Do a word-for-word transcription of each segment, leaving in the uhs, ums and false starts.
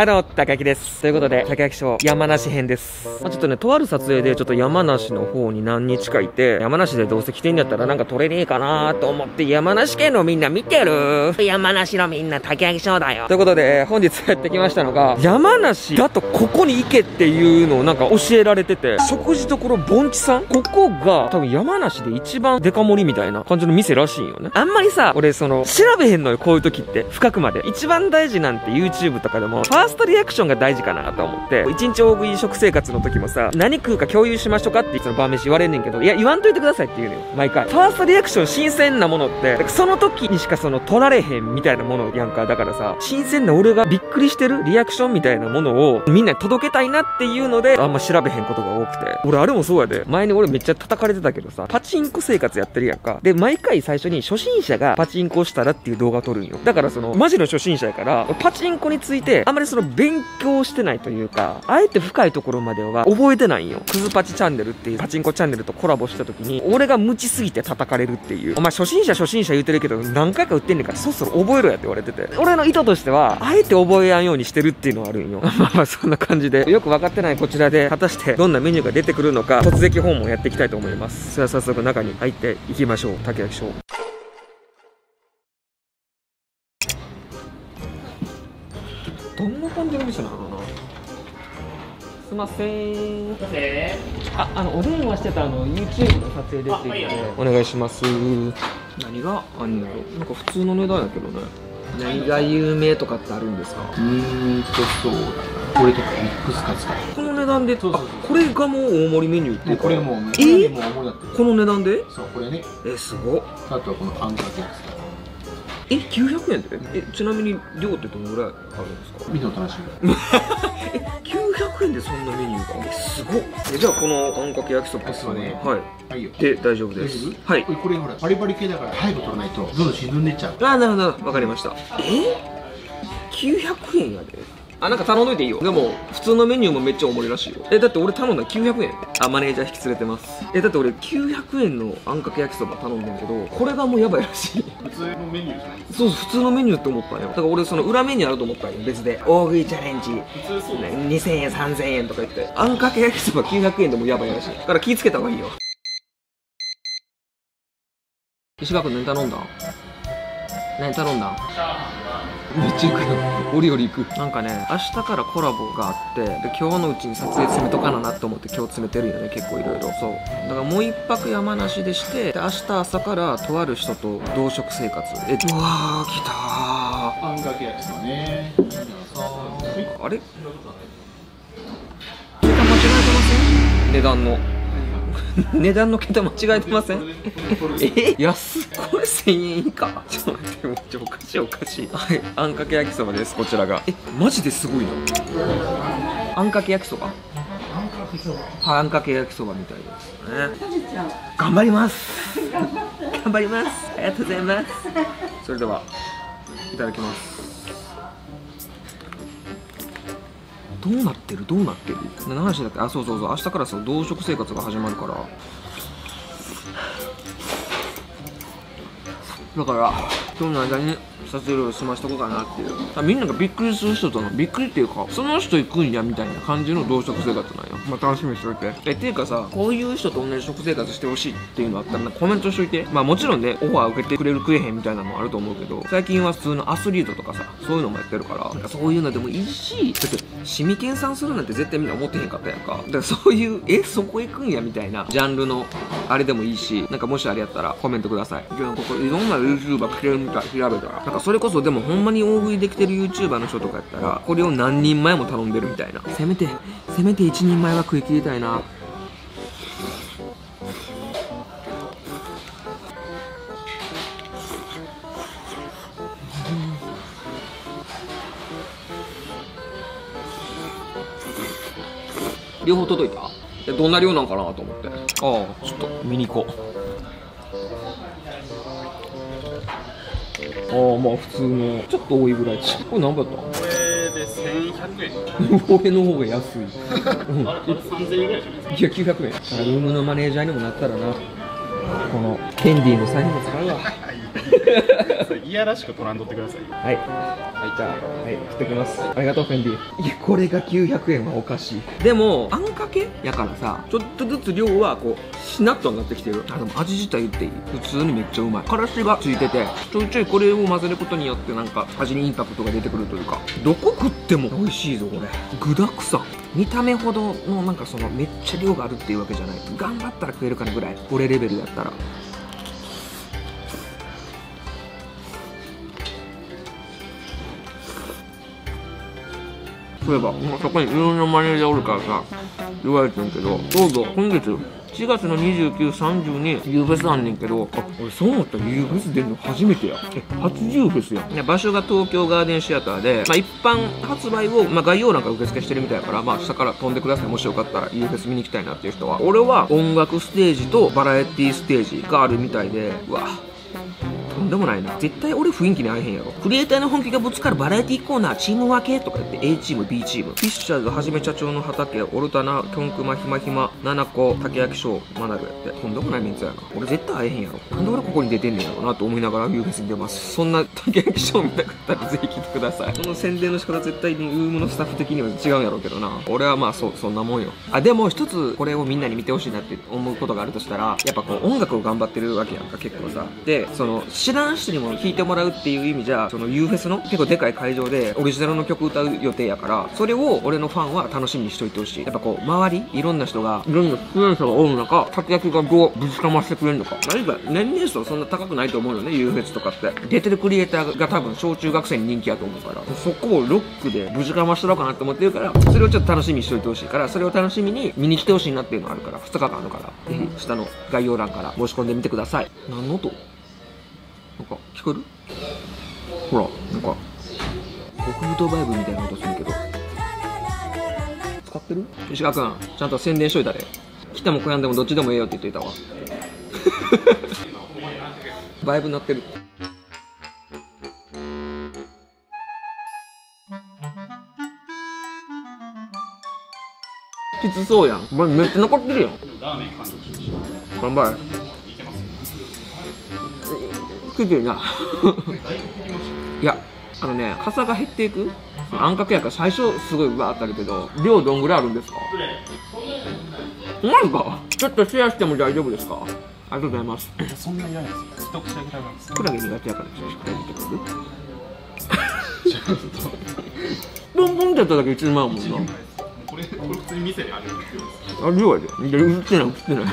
ハロー、高木です。ということで、高木翔、山梨編です。まあ、ちょっとね、とある撮影で、ちょっと山梨の方に何日かいて、山梨でどうせ来てんだったらなんか撮れねえかなーと思って、山梨県のみんな見てる？山梨のみんな、高木翔だよ。ということで、本日やってきましたのが、山梨だとここに行けっていうのをなんか教えられてて、食事所盆地さん？ここが、多分山梨で一番デカ盛りみたいな感じの店らしいよね。あんまりさ、俺その、調べへんのよ、こういう時って。深くまで。一番大事なんて YouTube とかでも、ファーストリアクションが大事かなと思って、一日大食い食生活の時もさ、何食うか共有しましょうかっていつも晩飯言われんねんけど、いや言わんといてくださいって言うのよ、毎回。ファーストリアクション新鮮なものって、その時にしかその取られへんみたいなものやんか。だからさ、新鮮な俺がびっくりしてるリアクションみたいなものをみんなに届けたいなっていうので、あんま調べへんことが多くて。俺あれもそうやで。前に俺めっちゃ叩かれてたけどさ、パチンコ生活やってるやんか。で、毎回最初に初心者がパチンコしたらっていう動画撮るんよ。だからその、マジの初心者やから、パチンコについて、あんまりその勉強してないというか、あえて深いところまでは覚えてないんよ。クズパチチャンネルっていうパチンコチャンネルとコラボした時に、俺が無知すぎて叩かれるっていう。お前初心者初心者言うてるけど、何回か売ってんねんから、そろそろ覚えろやって言われてて。俺の意図としては、あえて覚えやんようにしてるっていうのはあるんよ。まあまあそんな感じで、よく分かってないこちらで、果たしてどんなメニューが出てくるのか、突撃訪問やっていきたいと思います。それでは早速中に入っていきましょう。竹脇翔。どんな感じの店なのかな。すいませーん。すいません。あ、あのお電話してたあの YouTube の撮影ですよね。お願いします。何があんのやろ。なんか普通の値段やけどね。何が有名とかってあるんですか。うーんとそうだな。これとかミックスカツか。この値段で、そうそうそう、これがもう大盛りメニューっていうか。これもうメニューも大盛りだって。この値段で？そうこれね。え、すごっ。あとはこのパンかけですか。え、きゅうひゃくえんで、え、ちなみに量ってどのぐらいあるんですか。見てお楽しみ。え、きゅうひゃくえんでそんなメニューが。え、すごっ。え、じゃあこのあんかけ焼きそばですね。はい。はいよ。で、大丈夫です。はい。これほら、バリバリ系だから早く取らないと、どんどん沈んでっちゃう。ああ、なるほど、わかりました。え？きゅうひゃくえんやで。あ、なんか頼んどいていいよ。でも、普通のメニューもめっちゃおもりらしいよ。え、だって俺頼んだきゅうひゃくえん。あ、マネージャー引き連れてます。え、だって俺きゅうひゃくえんのあんかけ焼きそば頼んだんけど、これがもうやばいらしい。普通のメニューじゃない？そう、普通のメニューって思ったんよ。だから俺その裏メニューあると思ったんよ、別で。大食いチャレンジ。普通そうね。にせんえん、さんぜんえんとか言って。あんかけ焼きそばきゅうひゃくえんでもやばいらしい。だから気ぃつけた方がいいよ。石川君何頼んだ？何頼んだ？めっちゃ行くの。俺より行く。なんかね、明日からコラボがあって、で今日のうちに撮影詰めとかななと思って今日詰めてるよね、結構いろいろ。そう。だからもう一泊山梨でして、で明日朝からとある人と同食生活。え、うわー、来たー。あんかけ焼きそばね。あれ？桁間違えてません？値段の。値段の桁間違えてません？え、安っ。これせんえん以下。ちょっと待って、もうおかしいおかしい。はい、あんかけ焼きそばです、こちらが。え、マジですごいな。あんかけ焼きそば、はい、あんかけ焼きそばみたいですね。頑張ります。頑張ります。ありがとうございます。それではいただきます。どうなってるどうなってる何の話だっけ。あ、そうそうそう、明日からその同食生活が始まるから、だから今日の間に撮影を済ましとこうかなっていう。みんながびっくりする人とのびっくりっていうか、その人行くんやみたいな感じの同食生活なんよ。まあ楽しみにしといて。え、っていうかさ、こういう人と同じ食生活してほしいっていうのあったらコメントしといて。まあもちろんね、オファー受けてくれる食えへんみたいなのもあると思うけど、最近は普通のアスリートとかさ、そういうのもやってるから、なんかそういうのでもいいし、だってシミ研鑽するなんて絶対みんな思ってへんかったやんか。だからそういう、え、そこ行くんやみたいなジャンルのあれでもいいし、なんかもしあれやったらコメントください。いや、ここいろんな YouTuber 来てるみたい、調べたら。なんかそれこそでもほんまに大食いできてる YouTuber の人とかやったら、これを何人前も頼んでるみたいな。せめてせめていちにんまえは食い切りたいな。両方届いた？え、どんな量なんかなと思って。ああ、ちょっと見に行こう。ああ、まあ普通のちょっと多いぐらい。これ何倍だった？これでせんひゃくえん。俺の方が安い。うん、あれさんぜんえんぐらいじゃないですか。いや、きゅうひゃくえん。ルームのマネージャーにもなったらな。このケンディーのサインも使うわ。いやらしく取らんとってください。はい、はい、じゃあ、はい、振ってきます。ありがとうフェンディ。いや、これがきゅうひゃくえんはおかしい。でもあんかけやからさ、ちょっとずつ量はこうしなっとなってきてる。あ、でも味自体っていい、普通にめっちゃうまい。からしがついてて、ちょいちょいこれを混ぜることによってなんか味にインパクトが出てくるというか、どこ食っても美味しいぞこれ。具だくさん、見た目ほどのなんかそのめっちゃ量があるっていうわけじゃない。頑張ったら食えるかなぐらい、これレベルだったら。そういえば、もうそこにいろんなマネージャーおるからさ、言われてんけど、どうぞ今月しがつのにじゅうく、さんじゅうに ユーフェス あんねんけど、あ、俺そう思ったら ユーフェス 出るの初めてや。え、初 ユーフェス やん。ね、場所が東京ガーデンシアターで、まあ、一般発売を、まあ、概要欄から受付してるみたいだから、まあ、下から飛んでください。もしよかったら ユーフェス 見に来たいなっていう人は。俺は音楽ステージとバラエティステージがあるみたいで、うわとんでもないな。絶対俺雰囲気に合えへんやろ。クリエイターの本気がぶつかるバラエティコーナー、チーム分けとか言って A チーム B チーム、フィッシャーズはじめ、社長の畑、オルタナ、キョンクマ、ひまひま、ナナコ、竹焼翔、マナルやって、とんでもないメンツやな。俺絶対会えへんやろ。なんで俺ここに出てんねんやろなと思いながら ユーフェス に出ます。そんな竹焼翔見たかったらぜひ来てください。その宣伝の仕方絶対に ウーム のスタッフ的には違うんやろうけどな。俺はまあそう、そんなもんよ。あ、でも一つこれをみんなに見てほしいなって思うことがあるとしたら、やっぱこう音楽を頑張ってるわけやんか、結構さ。で、その知らん人にも聴いてもらうっていう意味じゃ、その ユーフェス の結構でかい会場でオリジナルの曲歌う予定やから、それを俺のファンは楽しみにしといてほしい。やっぱこう周りいろんな人が、いろんな出演者がおる中、活躍がどうぶちかましてくれるのか。何か年齢層そんな高くないと思うよね、 ユーフェス とかって。出てるクリエイターが多分小中学生に人気やと思うから、そこをロックでぶちかましてろうかなって思ってるから、それをちょっと楽しみにしといてほしいから、それを楽しみに見に来てほしいなっていうのがあるから、ふつかかんあるから、ぜひ下の概要欄から申し込んでみてください。何の音？なんか聞こえる？ほら、なんか極太バイブみたいな音するけど、使ってる？石川君、ちゃんと宣伝しといたで。来ても来やんでもどっちでもええよって言っといたわ。バイブ鳴ってる。きつそうやん。これめっちゃ残ってるやん。頑張れ。いや、あのね、かさが減っていくあんかけやから、最初すごいわーってあるけど、量どんぐらいあるんですか？うまいか。ちょっとシェアしても大丈夫ですか？ありがとうございます。そんなにいらないですよ。一口だけ食べます。クラゲ苦手やからちょっと食べてくれる？ポンポンってやっただけいちまんもんな。これ普通に店であるんですよ。あ、量やで。映ってない、映ってない。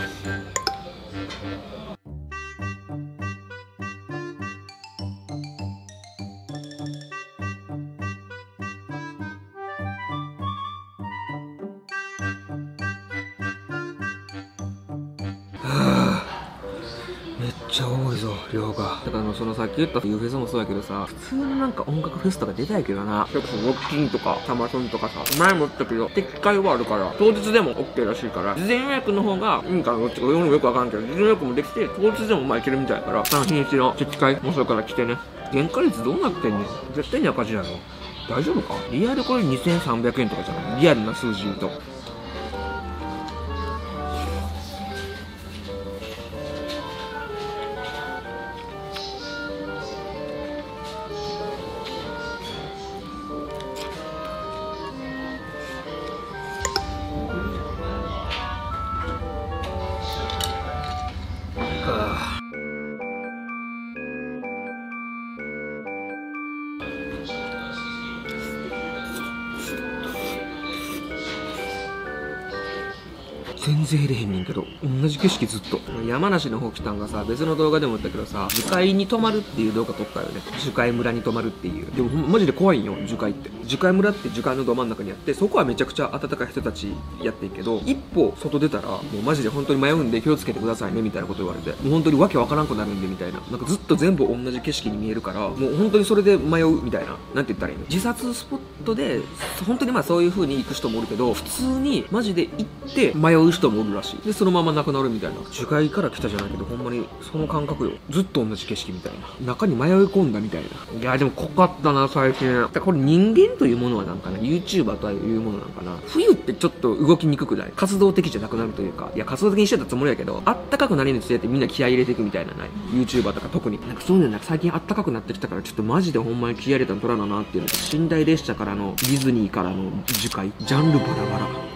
めっちゃ多いぞ、量が。だからのそのさっき言った ユーフェス もそうやけどさ、普通のなんか音楽フェスとか出たいけどな。それこそロッキンとかタマソンとかさ、前も言ったけど撤回はあるから、当日でも オーケー らしいから、事前予約の方がいいんかな。どっちか俺もよくわかんけど、事前予約もできて当日でもまあいけるみたいだから、日にちの撤回もそうから来てね。原価率どうなってんねん。絶対に赤字やろ。大丈夫か？リアルこれにせんさんびゃくえんとかじゃない？リアルな数字言うと。全然減れへんねんけど、同じ景色ずっと。山梨の方来たんがさ、別の動画でも言ったけどさ、樹海に泊まるっていう動画撮ったよね。樹海村に泊まるっていう。でもマジで怖いんよ、樹海って。樹海村って樹海のど真ん中にあって、そこはめちゃくちゃ暖かい人たちやってんけど、一歩外出たらもうマジで本当に迷うんで気をつけてくださいねみたいなこと言われて、もう本当にわけわからんくなるんでみたいな。なんかずっと全部同じ景色に見えるから、もう本当にそれで迷うみたいな。なんて言ったらいいの、自殺スポットで本当にまあそういう風に行く人もおるけど、普通にマジで行って迷う人人もおるらしい。でそのままなくなるみたいな、樹海から来たじゃないけどほんまにその感覚よ。ずっと同じ景色みたいな、中に迷い込んだみたいな。いやでも濃かったな最近。だからこれ人間というものはなんかね、 YouTuber というものなんかな、冬ってちょっと動きにくくない？活動的じゃなくなるというか、いや活動的にしてたつもりやけど、あったかくなりにつれてみんな気合い入れていくみたいな、ない YouTuber とか特になんかそういうのなんか最近あったかくなってきたから、ちょっとマジでほんまに気合い入れたのトラだなっていうの。寝台列車からのディズニーからの樹海、ジャンルバラバラ。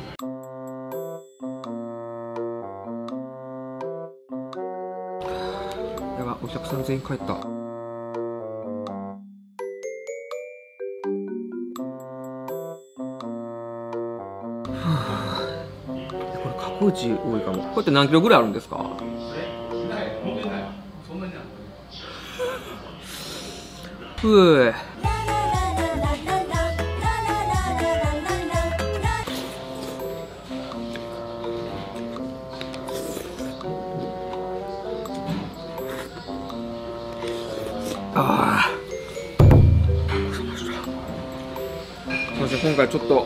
お客さん全員帰った。はぁ、これ過去一多いかも。これって何キロぐらいあるんですか？ふぅああ、そして今回ちょっと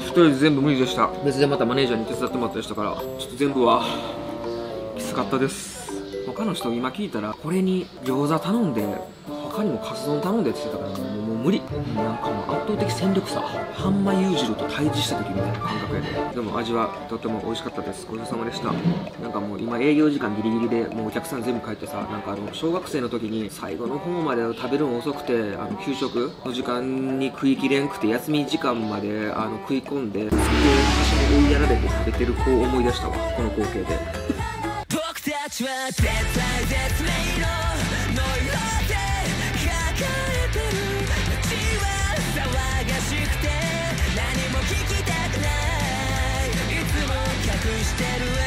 一人で全部無理でした。別でまたマネージャーに手伝ってもらったりしたから、ちょっと全部はきつかったです。他の人今聞いたら、これに餃子頼んで他にもカツ丼頼んでって言ってたから、もう、もう無理。なんかもう圧倒的戦力差、半間裕次郎と対峙した時みたいな感覚やで、ね、でも味はとても美味しかったです。ごちそうさまでした。なんかもう今営業時間ギリギリで、もうお客さん全部帰ってさ、なんかあの小学生の時に最後の方まで食べるの遅くて、あの給食の時間に食いきれんくて休み時間まであの食い込んで、そこで私も追いやられて食べてる子を思い出したわ、この光景で。僕たちは絶対絶命のノイロで「うちは騒がしくて何も聞き取れない」「いつも隠してる」